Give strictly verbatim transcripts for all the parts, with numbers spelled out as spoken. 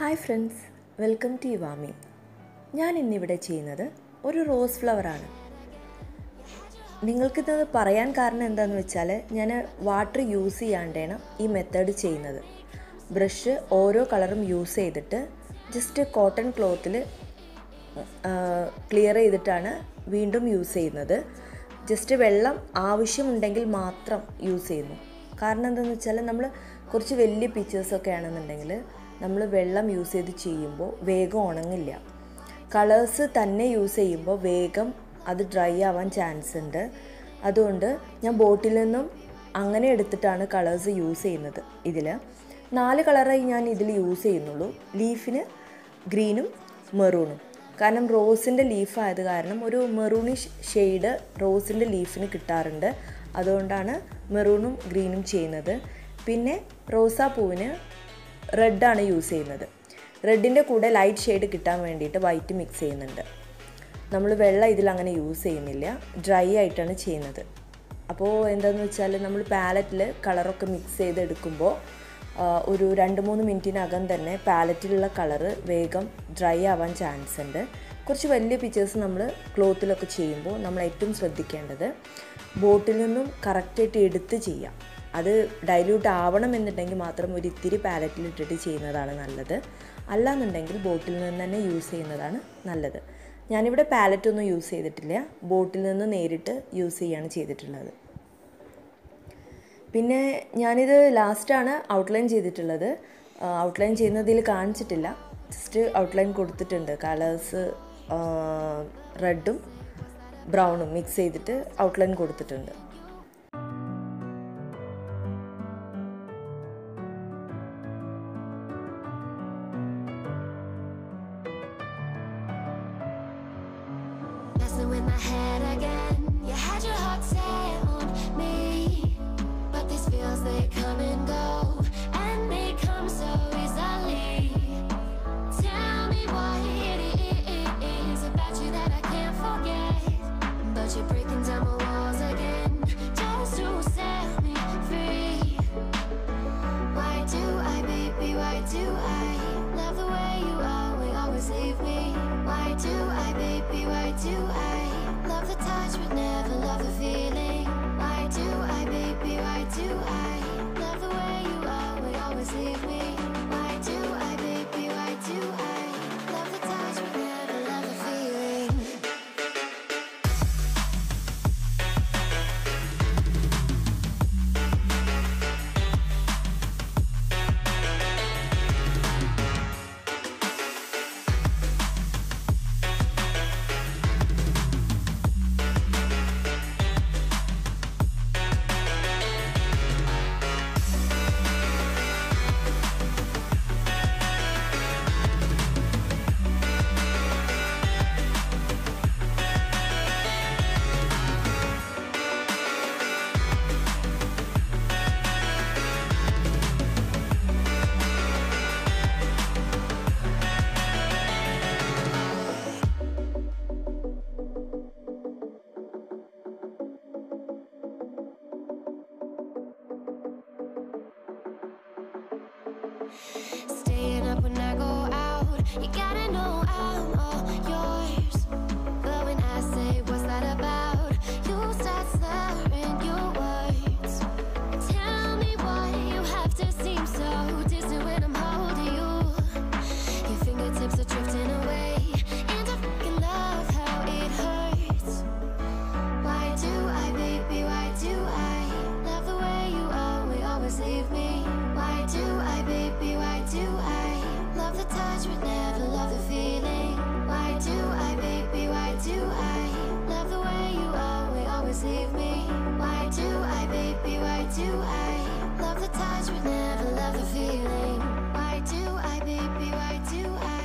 Hi friends, welcome to EVAMI. ഞാൻ ഇന്നിവിടെ ചെയ്യുന്നത് ഒരു റോസ് ഫ്ലവർ ആണ്. നിങ്ങൾക്കിത് പറയാൻ കാരണം എന്താണെന്ന് വെച്ചാൽ ഞാൻ വാട്ടർ യൂസ് ചെയ്യാണ്ടാണ് ഈ മെത്തേഡ് ചെയ്യുന്നത്. ബ്രഷ് ഓരോ കളറും യൂസ് ചെയ്തിട്ട് ജസ്റ്റ് കോട്ടൺ ക്ലോത്തിൽ ക്ലിയർ ചെയ്തിട്ടാണ് വീണ്ടും യൂസ് ചെയ്യുന്നത്. ജസ്റ്റ് വെള്ളം ആവശ്യമുണ്ടെങ്കിൽ മാത്രം യൂസ് ചെയ്യുന്നു. കാരണം എന്താണെന്ന് വെച്ചാൽ നമ്മൾ കുറച്ച് വലിയ പിക്ചേഴ്സൊക്കെ ആണെന്നുണ്ടെങ്കിൽ നമ്മൾ വെള്ളം യൂസ് ചെയ്ത് ചെയ്യുമ്പോൾ വേഗം ഉണങ്ങില്ല. കളേഴ്സ് തന്നെ യൂസ് ചെയ്യുമ്പോൾ വേഗം അത് ഡ്രൈ ആവാൻ ചാൻസ് ഉണ്ട്. അതുകൊണ്ട് ഞാൻ ബോട്ടിൽ നിന്നും അങ്ങനെ എടുത്തിട്ടാണ് കളേഴ്സ് യൂസ് ചെയ്യുന്നത്. ഇതിൽ നാല് കളറായി ഞാൻ ഇതിൽ യൂസ് ചെയ്യുന്നുള്ളൂ. ലീഫിന് ഗ്രീനും മെറൂണും, കാരണം റോസിൻ്റെ ലീഫായത് കാരണം ഒരു മെറൂണിഷ് ഷെയ്ഡ് റോസിൻ്റെ ലീഫിന് കിട്ടാറുണ്ട്. അതുകൊണ്ടാണ് മെറൂണും ഗ്രീനും ചെയ്യുന്നത്. പിന്നെ റോസാപ്പൂവിന് റെഡാണ് യൂസ് ചെയ്യുന്നത്. റെഡിൻ്റെ കൂടെ ലൈറ്റ് ഷെയ്ഡ് കിട്ടാൻ വേണ്ടിയിട്ട് വൈറ്റ് മിക്സ് ചെയ്യുന്നുണ്ട്. നമ്മൾ വെള്ളം ഇതിലങ്ങനെ യൂസ് ചെയ്യുന്നില്ല, ഡ്രൈ ആയിട്ടാണ് ചെയ്യുന്നത്. അപ്പോൾ എന്താണെന്ന് വെച്ചാൽ നമ്മൾ പാലറ്റിൽ കളറൊക്കെ മിക്സ് ചെയ്തെടുക്കുമ്പോൾ ഒരു രണ്ട് മൂന്ന് മിനിറ്റിനകം തന്നെ പാലറ്റിലുള്ള കളറ് വേഗം ഡ്രൈ ആവാൻ ചാൻസ് ഉണ്ട്. കുറച്ച് വലിയ പിക്ചേഴ്സ് നമ്മൾ ക്ലോത്തിലൊക്കെ ചെയ്യുമ്പോൾ നമ്മൾ ഏറ്റവും ശ്രദ്ധിക്കേണ്ടത് ബോട്ടിൽ നിന്നും കറക്റ്റായിട്ട് എടുത്ത് ചെയ്യാം. അത് ഡൈല്യൂട്ട് ആവണമെന്നുണ്ടെങ്കിൽ മാത്രം ഒരു ഇത്തിരി പാലറ്റിലിട്ടിട്ട് ചെയ്യുന്നതാണ് നല്ലത്. അല്ലാന്നുണ്ടെങ്കിൽ ബോട്ടിൽ നിന്ന് തന്നെ യൂസ് ചെയ്യുന്നതാണ് നല്ലത്. ഞാനിവിടെ പാലറ്റൊന്നും യൂസ് ചെയ്തിട്ടില്ല, ബോട്ടിൽ നിന്ന് നേരിട്ട് യൂസ് ചെയ്യാണ് ചെയ്തിട്ടുള്ളത്. പിന്നെ ഞാനിത് ലാസ്റ്റാണ് ഔട്ട്ലൈൻ ചെയ്തിട്ടുള്ളത്. ഔട്ട്ലൈൻ ചെയ്യുന്നതിൽ കാണിച്ചിട്ടില്ല, ജസ്റ്റ് ഔട്ട്ലൈൻ കൊടുത്തിട്ടുണ്ട്. കളേഴ്സ് റെഡും ബ്രൗണും മിക്സ് ചെയ്തിട്ട് ഔട്ട്ലൈൻ കൊടുത്തിട്ടുണ്ട്. Messing with my head again. You had your heart set on me, but these feels they come and go, and they come so easily. Tell me why it is about you that I can't forget, but you're breaking down my walls again, just to set me free. Why do I, baby? Why do I love the way you are? We always leave me. Why do I, baby? Why do I love the touch but never love the feeling? Why do I, baby? Why do I love the way you are? We always leave me. Why do I, baby? Why do I love the touch but never love the feeling? Staying up when I go out, you gotta know I'm all yours. But when I say what's that about, you start slurring your words. Tell me why you have to seem so distant when I'm holding you. Your fingertips are drifting away, and I fucking love how it hurts. Why do I, baby? Why do I love the way you are? We always leave me. Why do I, baby? Why do I love the touch but never love the feeling? Why do I, baby? Why do I love the way you are? We always leave me. Why do I, baby? Why do I love the touch but never love the feeling? Why do I, baby? Why do I?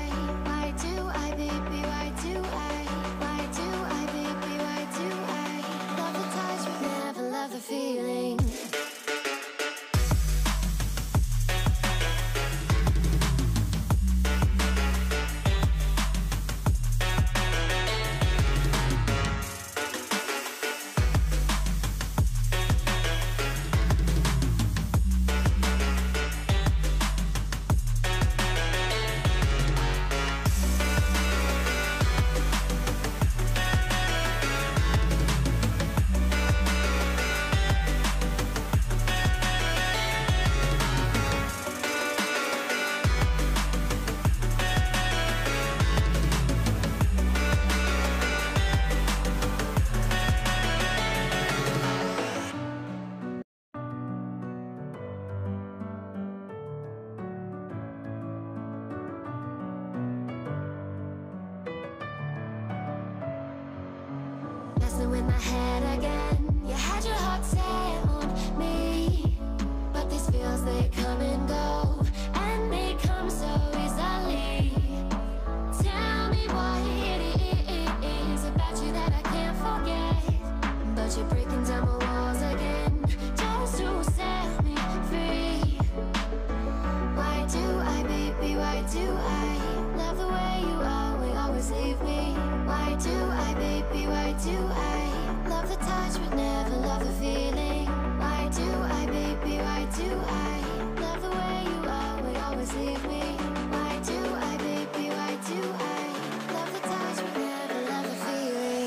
Why do I, baby? Why do I? Why do I, baby? Why do I love the touch but never love the feeling? my head again. You had your heart set on me, but these feels, they come and go, and they come so easily. Tell me why it is about you that I can't forget, but you're breaking down my walls again, just to set me free. Why do I, baby, why do I love the way you are, we always leave me? Why do I, baby, why do I love the touch but never love the feeling? Why do I, baby, why do I love the way you are, we always leave me? Why do I, baby, why do I love the touch but never love the feeling?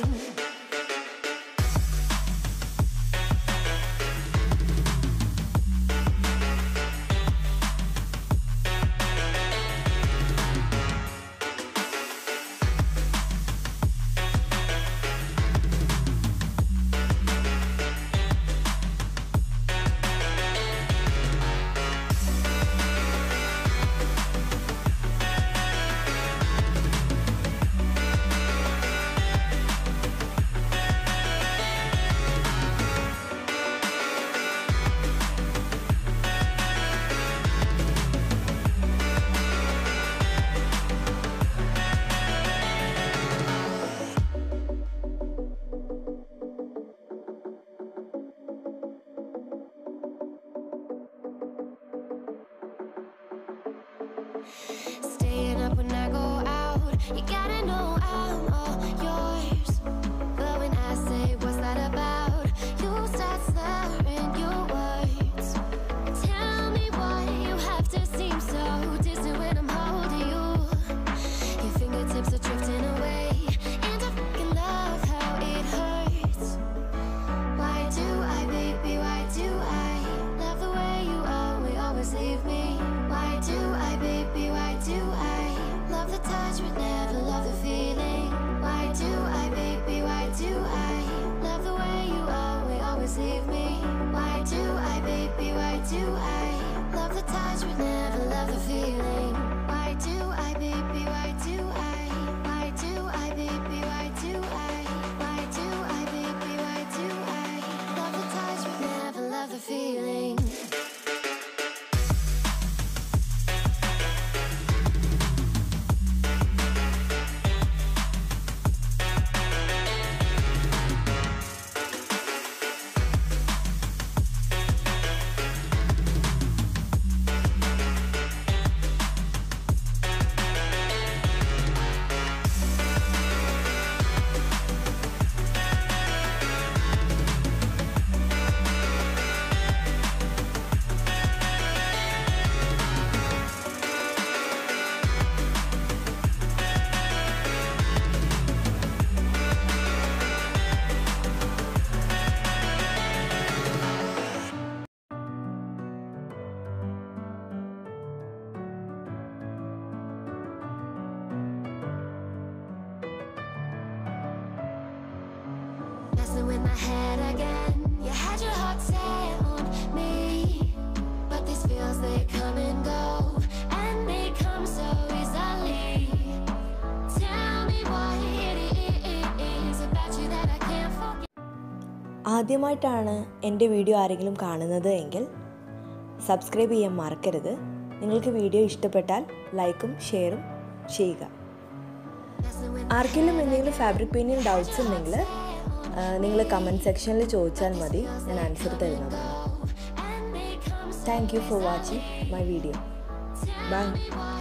In my head again, you had your heart set on me, but these feels, they come and go, and they come so easily. Tell me why it is about you that I can't forget. ആദ്യമായിട്ടാണ് എൻ്റെ video ആരെങ്കിലും കാണുന്നത് എങ്കിൽ subscribe ചെയ്യാൻ മറക്കരുത്. നിങ്ങൾക്ക് video ഇഷ്ടപ്പെട്ടാൽ ലൈക്കും ഷെയറും ചെയ്യുക. ആർക്കെങ്കിലും എന്തെങ്കിലും ഫാബ്രിക് പെയിൻറ്റിങ് ഡൗട്ട്സ് ഉണ്ടെങ്കിൽ നിങ്ങൾ കമൻറ്റ് സെക്ഷനിൽ ചോദിച്ചാൽ മതി, ഞാൻ ആൻസർ തരുന്നതാണ്. Thank you for watching my video. By.